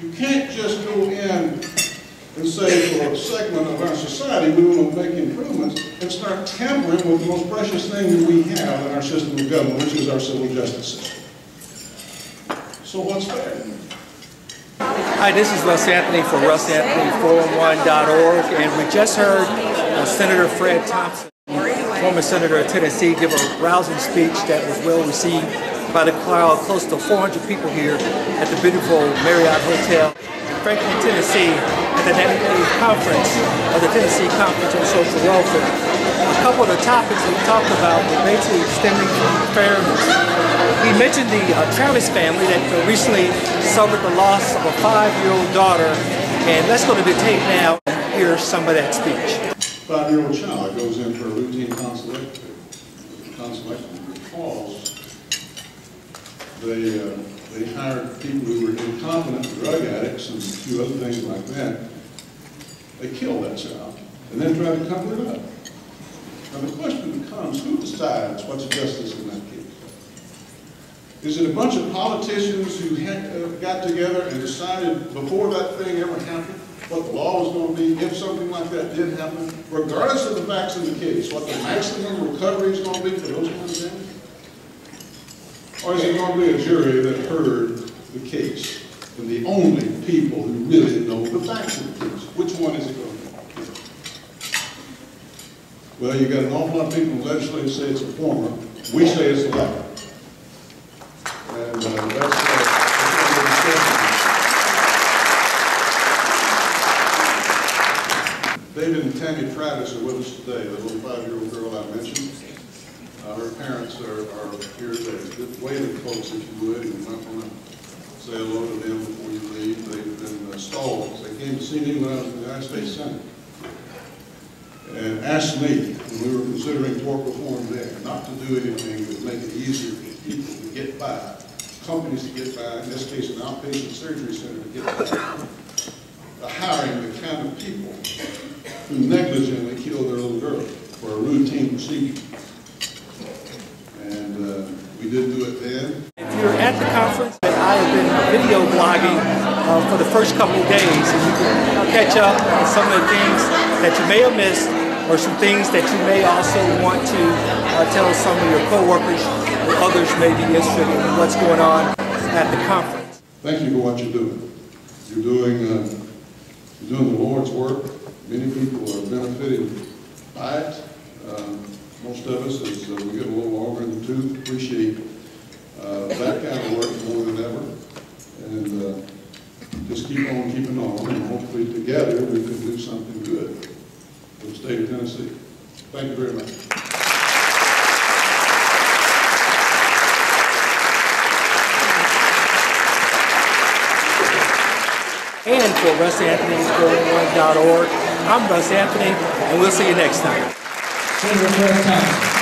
You can't just go in and say for a segment of our society we want to make improvements and start tampering with the most precious thing that we have in our system of government, which is our civil justice system. So what's fair? Hi, this is Russ Anthony for RussAnthony411.org, and we just heard Senator Fred Thompson, former senator of Tennessee, give a rousing speech that was well received by the crowd, close to 400 people here at the beautiful Marriott Hotel in Franklin, Tennessee, at the Tennessee Conference on Social Welfare. A couple of the topics we talked about were basically stemming from fairness. We mentioned the Travis family that recently suffered the loss of a 5-year-old daughter, and let's go to the tape now and hear some of that speech. 5-year-old child goes in for a routine consultation because they hired people who were incompetent, drug addicts, and a few other things like that. They killed that child and then tried to cover it up. Now the question becomes, who decides what's justice in that case? Is it a bunch of politicians who got together and decided before that thing ever happened what the law was going to be if something like that did happen, regardless of the facts in the case, what the maximum recovery is going to be for those kinds of things? Or is it going to be a jury that heard the case and the only people who really know the facts of the case? Which one is it going to be? Well, you've got an awful lot of people in the legislature say it's the former. We say it's the latter. And that's David and Tammy Travis are with us today, the little 5-year-old girl I mentioned. Her parents are here today. Waiting folks, if you would, and you might want to say hello to them before you leave. They've been stalwarts. They came to see me when I was in the United States Senate and asked me, when we were considering tort reform there, not to do anything that would make it easier for people to get by, companies to get by, in this case an outpatient surgery center to get by, the hiring the kind of people who negligently killed their little girl for a routine procedure. We didn't do it then. If you're at the conference, I have been video blogging for the first couple of days, and you can catch up on some of the things that you may have missed, or some things that you may also want to tell some of your coworkers or others may be interested in what's going on at the conference. Thank you for what you're doing. You're doing the Lord's work. Many people are benefiting by it. Most of us, as we get a little longer in the tooth, appreciate that kind of work more than ever. And just keep on keeping on, and hopefully together we can do something good for the state of Tennessee. Thank you very much. And for RussAnthony411.org, I'm Russ Anthony, and we'll see you next time. Senator Fred Thompson.